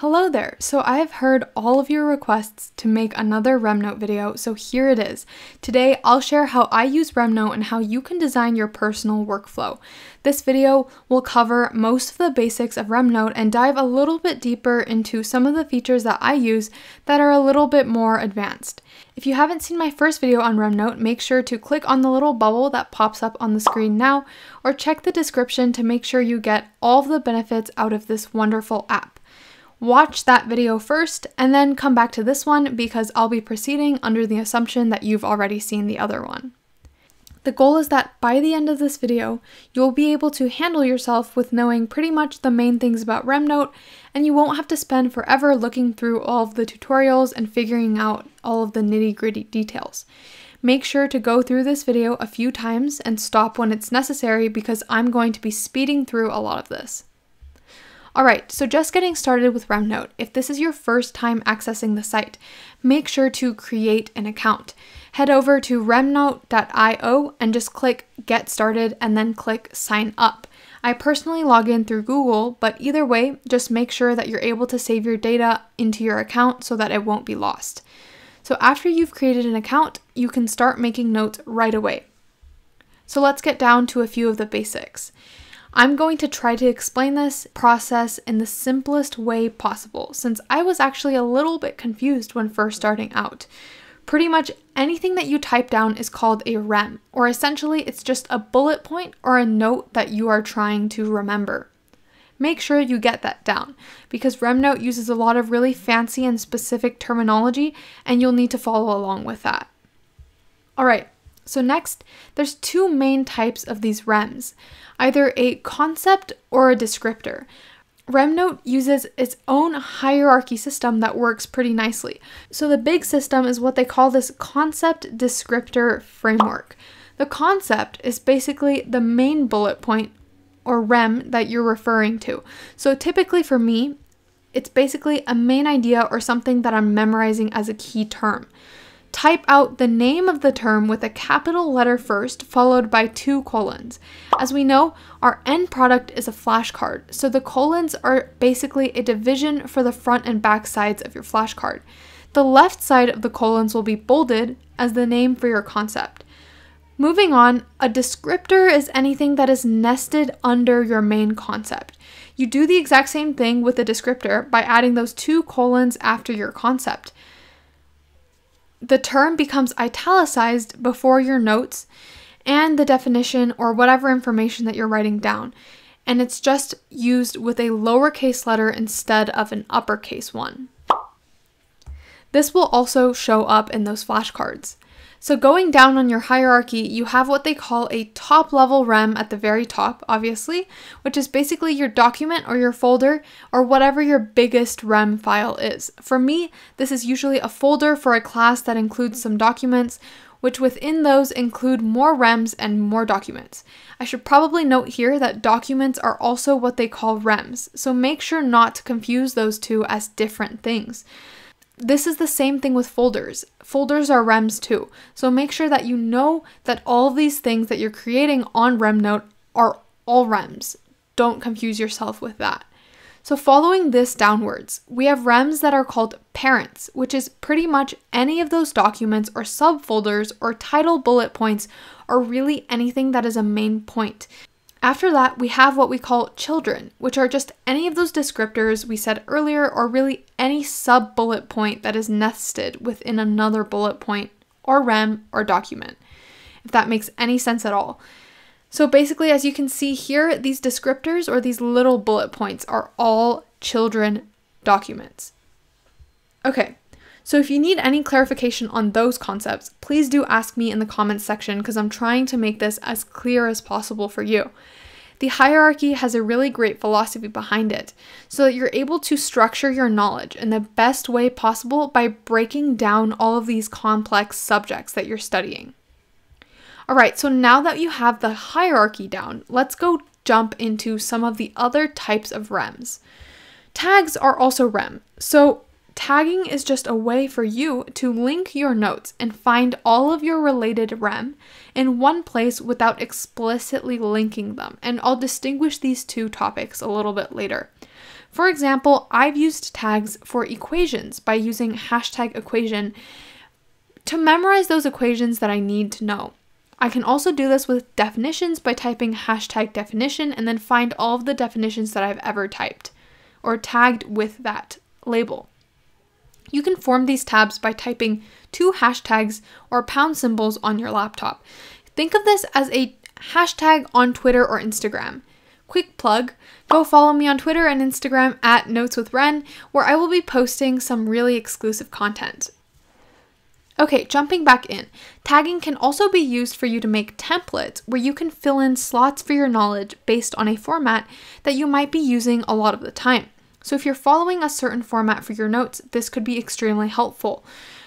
Hello there! So I've heard all of your requests to make another RemNote video, so here it is. Today I'll share how I use RemNote and how you can design your personal workflow. This video will cover most of the basics of RemNote and dive a little bit deeper into some of the features that I use that are a little bit more advanced. If you haven't seen my first video on RemNote, make sure to click on the little bubble that pops up on the screen now, or check the description to make sure you get all of the benefits out of this wonderful app. Watch that video first and then come back to this one because I'll be proceeding under the assumption that you've already seen the other one. The goal is that by the end of this video, you'll be able to handle yourself with knowing pretty much the main things about RemNote, and you won't have to spend forever looking through all of the tutorials and figuring out all of the nitty-gritty details. Make sure to go through this video a few times and stop when it's necessary because I'm going to be speeding through a lot of this. Alright, so just getting started with RemNote, if this is your first time accessing the site, make sure to create an account. Head over to remnote.io and just click Get Started and then click Sign Up. I personally log in through Google, but either way, just make sure that you're able to save your data into your account so that it won't be lost. So after you've created an account, you can start making notes right away. So let's get down to a few of the basics. I'm going to try to explain this process in the simplest way possible, since I was actually a little bit confused when first starting out. Pretty much anything that you type down is called a rem, or essentially it's just a bullet point or a note that you are trying to remember. Make sure you get that down, because RemNote uses a lot of really fancy and specific terminology, and you'll need to follow along with that. Alright. So next, there's two main types of these REMs, either a concept or a descriptor. RemNote uses its own hierarchy system that works pretty nicely. So the big system is what they call this concept descriptor framework. The concept is basically the main bullet point or REM that you're referring to. So typically for me, it's basically a main idea or something that I'm memorizing as a key term. Type out the name of the term with a capital letter first, followed by 2 colons. As we know, our end product is a flashcard, so the colons are basically a division for the front and back sides of your flashcard. The left side of the colons will be bolded as the name for your concept. Moving on, a descriptor is anything that is nested under your main concept. You do the exact same thing with a descriptor by adding those 2 colons after your concept. The term becomes italicized before your notes and the definition or whatever information that you're writing down, and it's just used with a lowercase letter instead of an uppercase one. This will also show up in those flashcards. So going down on your hierarchy, you have what they call a top-level REM at the very top, obviously, which is basically your document or your folder or whatever your biggest REM file is. For me, this is usually a folder for a class that includes some documents, which within those include more REMs and more documents. I should probably note here that documents are also what they call REMs, so make sure not to confuse those two as different things. This is the same thing with folders. Folders are REMs too, so make sure that you know that all of these things that you're creating on RemNote are all REMs. Don't confuse yourself with that. So following this downwards, we have REMs that are called parents, which is pretty much any of those documents or subfolders or title bullet points or really anything that is a main point. After that, we have what we call children, which are just any of those descriptors we said earlier, or really any sub-bullet point that is nested within another bullet point, or REM, or document, if that makes any sense at all. So basically, as you can see here, these descriptors, or these little bullet points, are all children documents. Okay. So if you need any clarification on those concepts, please do ask me in the comments section because I'm trying to make this as clear as possible for you. The hierarchy has a really great philosophy behind it, so that you're able to structure your knowledge in the best way possible by breaking down all of these complex subjects that you're studying. Alright, so now that you have the hierarchy down, let's go jump into some of the other types of REMs. Tags are also REM, so tagging is just a way for you to link your notes and find all of your related REM in one place without explicitly linking them, and I'll distinguish these two topics a little bit later. For example, I've used tags for equations by using #equation to memorize those equations that I need to know. I can also do this with definitions by typing #definition and then find all of the definitions that I've ever typed or tagged with that label. You can form these tabs by typing 2 hashtags or # symbols on your laptop. Think of this as a hashtag on Twitter or Instagram. Quick plug, go follow me on Twitter and Instagram @NotesWithRen, where I will be posting some really exclusive content. Okay, jumping back in. Tagging can also be used for you to make templates where you can fill in slots for your knowledge based on a format that you might be using a lot of the time. So if you're following a certain format for your notes, this could be extremely helpful.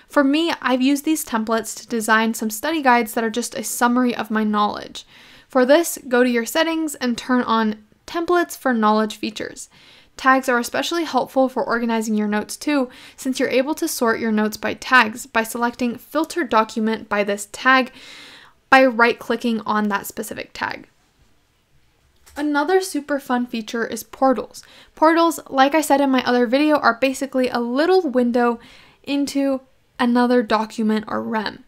For me, I've used these templates to design some study guides that are just a summary of my knowledge. For this, go to your settings and turn on templates for knowledge features. Tags are especially helpful for organizing your notes too, since you're able to sort your notes by tags by selecting filter document by this tag by right-clicking on that specific tag. Another super fun feature is portals. Portals, like I said in my other video, are basically a little window into another document or REM.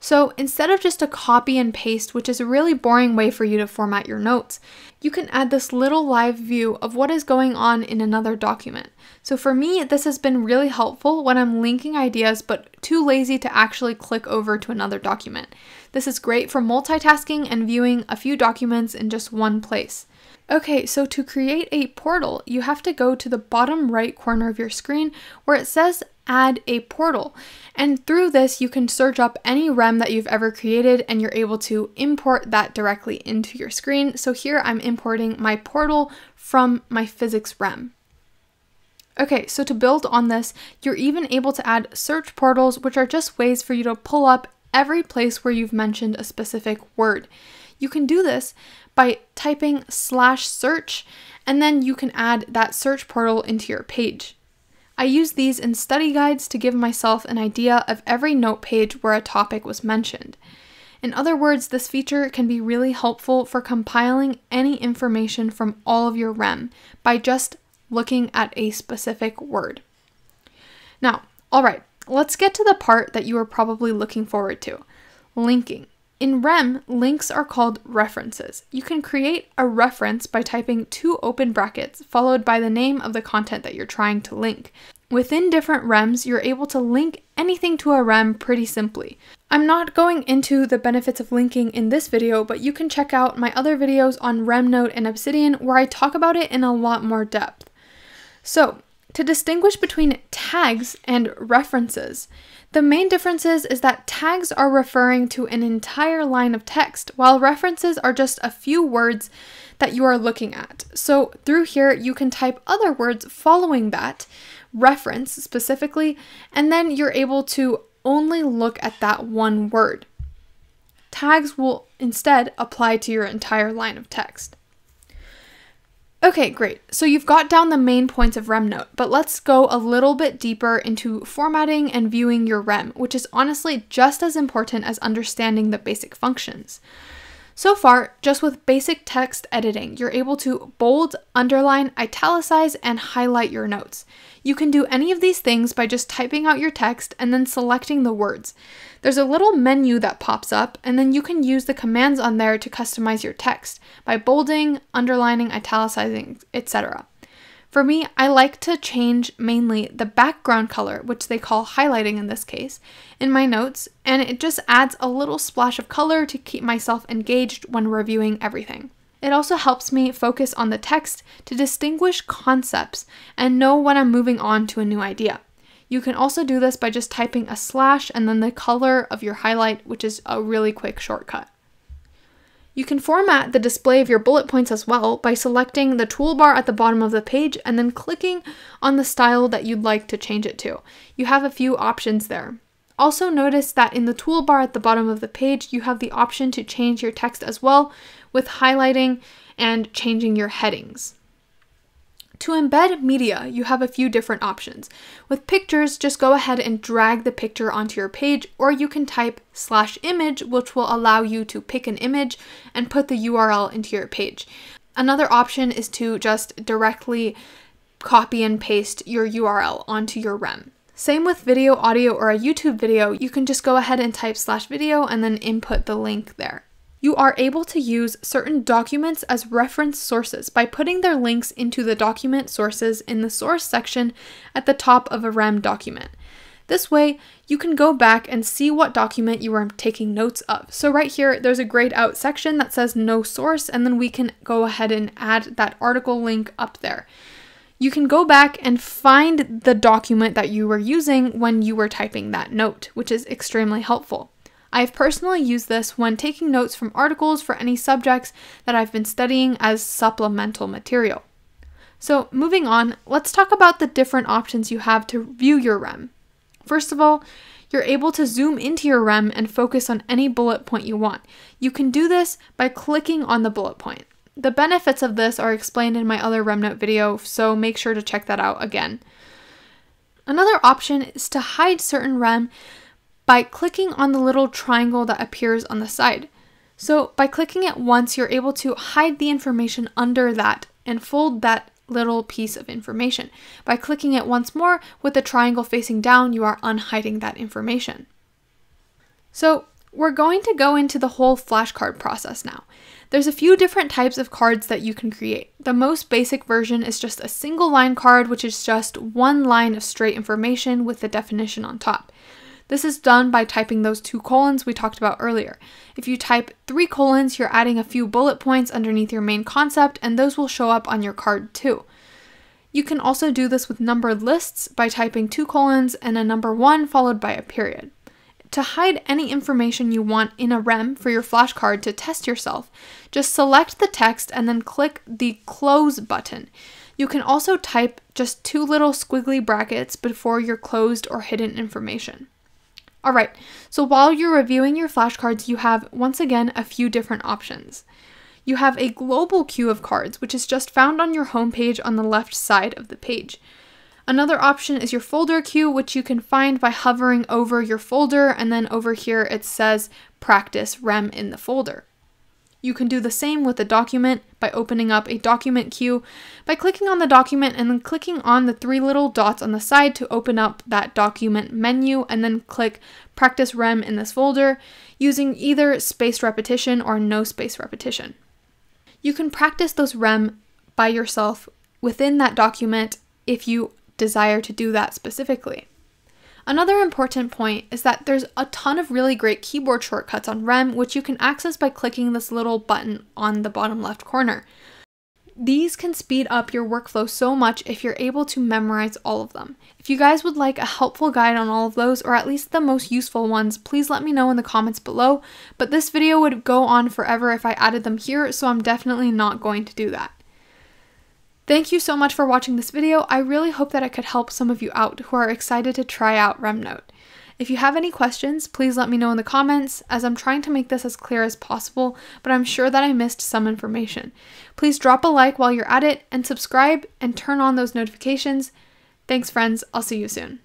So instead of just a copy and paste, which is a really boring way for you to format your notes, you can add this little live view of what is going on in another document. So for me, this has been really helpful when I'm linking ideas, but too lazy to actually click over to another document. This is great for multitasking and viewing a few documents in just one place. Okay, so to create a portal, you have to go to the bottom right corner of your screen where it says add a portal. And through this, you can search up any REM that you've ever created and you're able to import that directly into your screen. So here I'm importing my portal from my physics REM. Okay, so to build on this, you're even able to add search portals, which are just ways for you to pull up every place where you've mentioned a specific word. You can do this by typing /search, and then you can add that search portal into your page. I use these in study guides to give myself an idea of every note page where a topic was mentioned. In other words, this feature can be really helpful for compiling any information from all of your REM by just looking at a specific word. Now, all right, let's get to the part that you are probably looking forward to, linking. In REM, links are called references. You can create a reference by typing 2 open brackets followed by the name of the content that you're trying to link. Within different REMs, you're able to link anything to a REM pretty simply. I'm not going into the benefits of linking in this video, but you can check out my other videos on REMNode and Obsidian where I talk about it in a lot more depth. So, to distinguish between tags and references, the main difference is that tags are referring to an entire line of text, while references are just a few words that you are looking at. So through here, you can type other words following that reference specifically, and then you're able to only look at that one word. Tags will instead apply to your entire line of text. Okay, great. So you've got down the main points of REMNode, but let's go a little bit deeper into formatting and viewing your REM, which is honestly just as important as understanding the basic functions. So far, just with basic text editing, you're able to bold, underline, italicize, and highlight your notes. You can do any of these things by just typing out your text and then selecting the words. There's a little menu that pops up, and then you can use the commands on there to customize your text by bolding, underlining, italicizing, etc. For me, I like to change mainly the background color, which they call highlighting in this case, in my notes, and it just adds a little splash of color to keep myself engaged when reviewing everything. It also helps me focus on the text to distinguish concepts and know when I'm moving on to a new idea. You can also do this by just typing a / and then the color of your highlight, which is a really quick shortcut. You can format the display of your bullet points as well by selecting the toolbar at the bottom of the page and then clicking on the style that you'd like to change it to. You have a few options there. Also notice that in the toolbar at the bottom of the page, you have the option to change your text as well with highlighting and changing your headings. To embed media, you have a few different options. With pictures, just go ahead and drag the picture onto your page, or you can type /image, which will allow you to pick an image and put the URL into your page. Another option is to just directly copy and paste your URL onto your REM. Same with video, audio, or a YouTube video, you can just go ahead and type /video and then input the link there. You are able to use certain documents as reference sources by putting their links into the document sources in the source section at the top of a REM document. This way, you can go back and see what document you are taking notes of. So right here, there's a grayed out section that says no source, and then we can go ahead and add that article link up there. You can go back and find the document that you were using when you were typing that note, which is extremely helpful. I've personally used this when taking notes from articles for any subjects that I've been studying as supplemental material. So moving on, let's talk about the different options you have to view your REM. First of all, you're able to zoom into your REM and focus on any bullet point you want. You can do this by clicking on the bullet point. The benefits of this are explained in my other REM note video, so make sure to check that out again. Another option is to hide certain REM by clicking on the little triangle that appears on the side. So by clicking it once, you're able to hide the information under that and fold that little piece of information. By clicking it once more with the triangle facing down, you are unhiding that information. So we're going to go into the whole flashcard process now. There's a few different types of cards that you can create. The most basic version is just a single line card, which is just one line of straight information with the definition on top. This is done by typing those 2 colons we talked about earlier. If you type 3 colons, you're adding a few bullet points underneath your main concept, and those will show up on your card too. You can also do this with numbered lists by typing 2 colons and a number 1 followed by a period. To hide any information you want in a REM for your flashcard to test yourself, just select the text and then click the close button. You can also type just 2 little squiggly brackets before your closed or hidden information. All right, so while you're reviewing your flashcards, you have, once again, a few different options. You have a global queue of cards, which is just found on your homepage on the left side of the page. Another option is your folder queue, which you can find by hovering over your folder, and then over here it says practice REM in the folder. You can do the same with a document by opening up a document queue by clicking on the document and then clicking on the 3 little dots on the side to open up that document menu, and then click practice REM in this folder using either spaced repetition or no spaced repetition. You can practice those REM by yourself within that document if you desire to do that specifically. Another important point is that there's a ton of really great keyboard shortcuts on REM, which you can access by clicking this little button on the bottom left corner. These can speed up your workflow so much if you're able to memorize all of them. If you guys would like a helpful guide on all of those, or at least the most useful ones, please let me know in the comments below, but this video would go on forever if I added them here, so I'm definitely not going to do that. Thank you so much for watching this video. I really hope that I could help some of you out who are excited to try out REM Note. If you have any questions, please let me know in the comments, as I'm trying to make this as clear as possible, but I'm sure that I missed some information. Please drop a like while you're at it, and subscribe and turn on those notifications. Thanks friends, I'll see you soon.